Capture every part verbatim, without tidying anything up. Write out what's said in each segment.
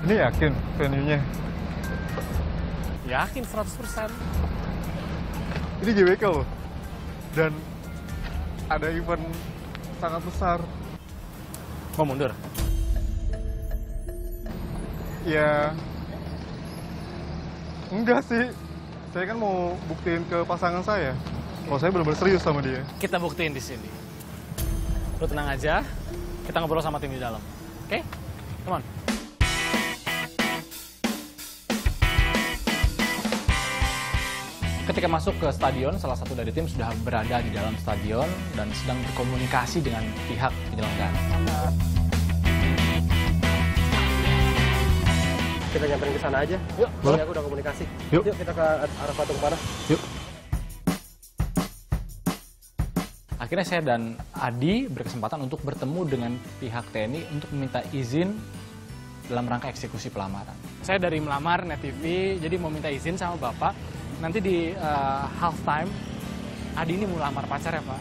Ini yakin venue-nya? Yakin seratus persen. Ini G B K loh. Dan ada event sangat besar. Mau mundur? Ya... Enggak sih. Saya kan mau buktiin ke pasangan saya. Kalau saya benar-benar serius sama dia. Kita buktiin di sini. Lu tenang aja. Kita ngobrol sama tim di dalam. Oke? Okay? Come on. Ketika masuk ke stadion, salah satu dari tim sudah berada di dalam stadion dan sedang berkomunikasi dengan pihak penyelenggara. Kita nyamperin ke sana aja. Yuk, boleh. Aku udah komunikasi. Yuk, Yuk kita ke arah patung panah. Yuk. Akhirnya saya dan Adi berkesempatan untuk bertemu dengan pihak T N I untuk meminta izin dalam rangka eksekusi pelamaran. Saya dari Melamar, Net T V, jadi mau minta izin sama Bapak. Nanti di uh, halftime, Adi ini mau lamar pacar ya Pak?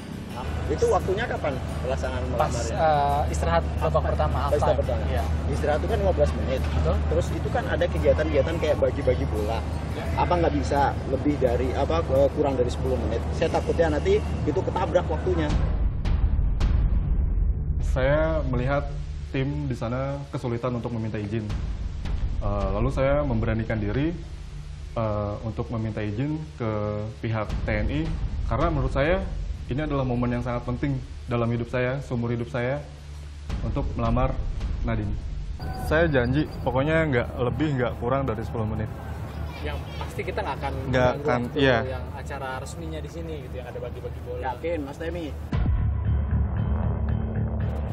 Itu waktunya kapan pelaksanaan melamar? Pas uh, istirahat babak pertama, halftime. Ya. Istirahat itu kan lima belas menit. Betul. Terus itu kan ada kegiatan-kegiatan kayak bagi-bagi bola. Ya. Apa nggak bisa lebih dari, apa kurang dari sepuluh menit? Saya takutnya nanti itu ketabrak waktunya. Saya melihat tim di sana kesulitan untuk meminta izin. Uh, lalu saya memberanikan diri. Uh, untuk meminta izin ke pihak T N I karena menurut saya ini adalah momen yang sangat penting dalam hidup saya, seumur hidup saya untuk melamar Nadine. Saya janji pokoknya nggak lebih nggak kurang dari sepuluh menit. Yang pasti kita nggak akan nggak akan iya. Yang acara resminya di sini gitu yang ada bagi-bagi bola. Yakin Mas Temi?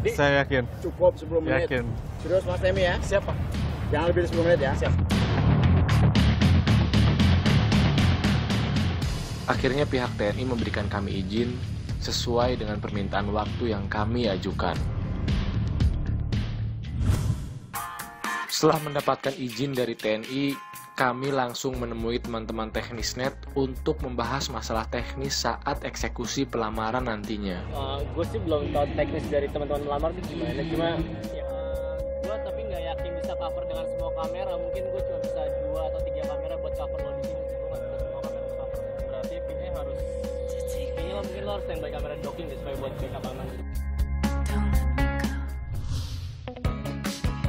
Jadi, saya yakin. Cukup sepuluh menit. Yakin. Terus Mas Temi ya? Siap Pak. Jangan lebih dari sepuluh menit ya. Siap. Akhirnya pihak T N I memberikan kami izin sesuai dengan permintaan waktu yang kami ajukan. Setelah mendapatkan izin dari T N I, kami langsung menemui teman-teman teknis Net untuk membahas masalah teknis saat eksekusi pelamaran nantinya. Uh, gue sih belum tahu teknis dari teman-teman melamar itu gimana, cuma ya, uh, gue tapi nggak yakin bisa cover dengan semua kamera, mungkin gue cuma bisa dua atau tiga kamera buat cover lo di sini. Mungkin lo harus standby kamera docking supaya buat backup aman.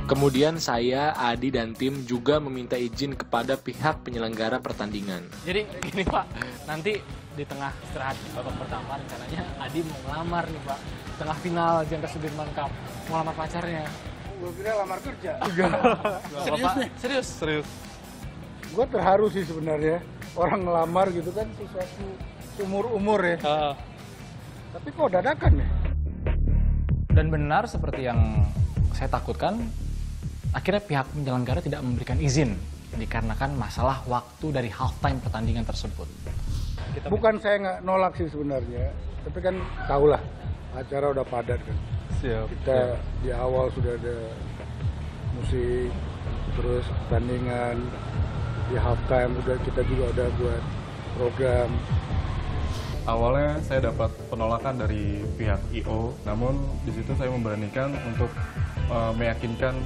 Kemudian saya, Adi, dan tim juga meminta izin kepada pihak penyelenggara pertandingan. Jadi gini Pak, nanti di tengah istirahat babak pertama rencananya Adi mau ngelamar nih Pak. Tengah final Jenderal Sudirman Cup, mau lamar pacarnya. Gue kira lamar kerja. Enggak. Serius nih? Serius? Serius. Gue terharu sih sebenarnya. Orang ngelamar gitu kan sesuatu umur-umur ya, uh. tapi kok dadakan ya? Dan benar seperti yang saya takutkan, akhirnya pihak penyelenggara tidak memberikan izin dikarenakan masalah waktu dari halftime pertandingan tersebut. Kita Bukan saya nggak nolak sih sebenarnya, tapi kan tahulah acara udah padat kan. Siap. Kita ya. Di awal sudah ada musik, terus pertandingan, di halftime udah kita juga udah buat program. Awalnya saya dapat penolakan dari pihak I O, namun di situ saya memberanikan untuk uh, meyakinkan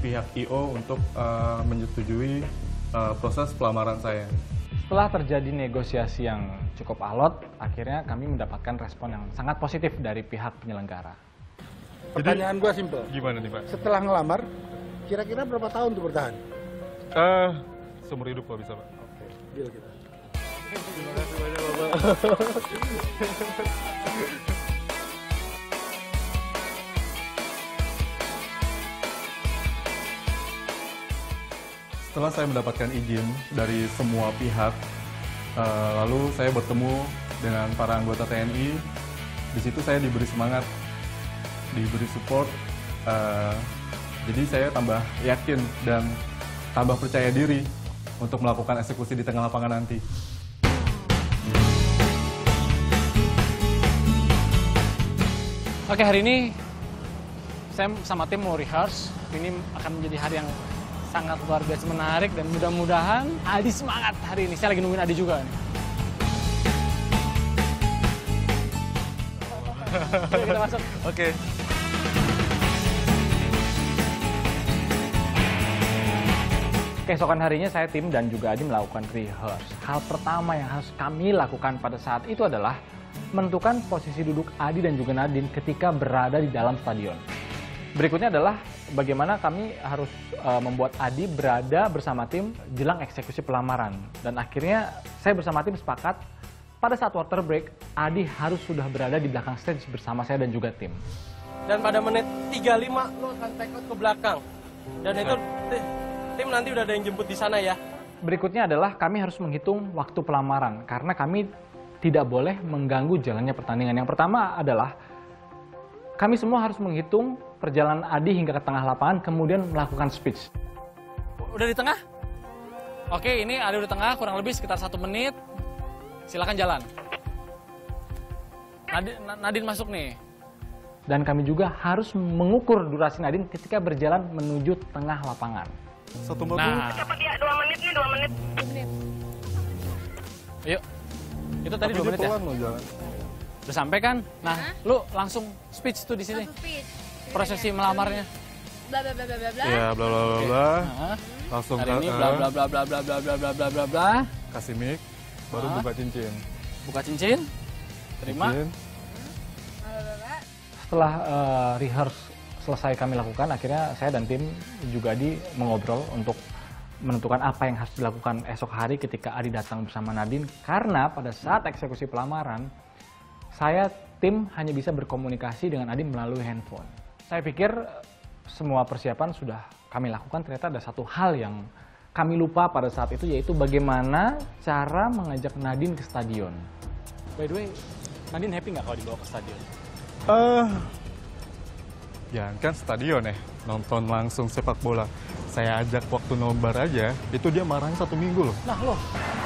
pihak I O untuk uh, menyetujui uh, proses pelamaran saya. Setelah terjadi negosiasi yang cukup alot, akhirnya kami mendapatkan respon yang sangat positif dari pihak penyelenggara. Pertanyaan gue simpel. Gimana nih Pak? Setelah ngelamar, kira-kira berapa tahun tuh bertahan? Uh, seumur hidup kok bisa Pak. Oke, deal kita. Terima kasih banyak Bapak. Setelah saya mendapatkan izin dari semua pihak, uh, lalu saya bertemu dengan para anggota T N I. Di situ saya diberi semangat, diberi support. Uh, jadi saya tambah yakin dan tambah percaya diri untuk melakukan eksekusi di tengah lapangan nanti. Oke, hari ini saya sama tim mau rehearse. Ini akan menjadi hari yang sangat luar biasa menarik dan mudah-mudahan Adi semangat hari ini. Saya lagi nungguin Adi juga nih. Oke, kita masuk. Oke. Keesokan harinya saya, tim dan juga Adi melakukan rehearse. Hal pertama yang harus kami lakukan pada saat itu adalah menentukan posisi duduk Adi dan juga Nadine ketika berada di dalam stadion. Berikutnya adalah bagaimana kami harus uh, membuat Adi berada bersama tim jelang eksekusi pelamaran. Dan akhirnya saya bersama tim sepakat pada saat water break, Adi harus sudah berada di belakang stage bersama saya dan juga tim. Dan pada menit tiga puluh lima lo akan take out ke belakang. Dan itu tim nanti udah ada yang jemput di sana ya. Berikutnya adalah kami harus menghitung waktu pelamaran karena kami tidak boleh mengganggu jalannya pertandingan. Yang pertama adalah kami semua harus menghitung perjalanan Adi hingga ke tengah lapangan kemudian melakukan speech. Udah di tengah? Oke, ini Adi udah di tengah kurang lebih sekitar satu menit. Silakan jalan. Nadine, Nadine masuk nih. Dan kami juga harus mengukur durasi Nadine ketika berjalan menuju tengah lapangan. Satu menit. Nah. Dua menit nih, dua menit. Yuk. Itu tadi tapi dua menit ya? Jalan. Udah sampai kan? Nah, hah? Lu langsung speech tuh di sini. Prosesi melamarnya. Bla bla bla bla bla. Iya, bla bla bla bla. Langsung ke ini bla bla bla bla bla bla bla bla bla bla. Kasih mic, baru buka cincin. Buka cincin. Terima. Cincin. Setelah uh, rehearse selesai kami lakukan, akhirnya saya dan tim juga Adi mengobrol untuk menentukan apa yang harus dilakukan esok hari ketika Adi datang bersama Nadine. Karena pada saat eksekusi pelamaran, saya tim hanya bisa berkomunikasi dengan Adi melalui handphone. Saya pikir semua persiapan sudah kami lakukan, ternyata ada satu hal yang kami lupa pada saat itu, yaitu bagaimana cara mengajak Nadine ke stadion. By the way, Nadine happy nggak kalau dibawa ke stadion? Uh, ya kan stadion ya, nonton langsung sepak bola. Saya ajak waktu nobar aja, itu dia marahnya satu minggu loh. Nah loh.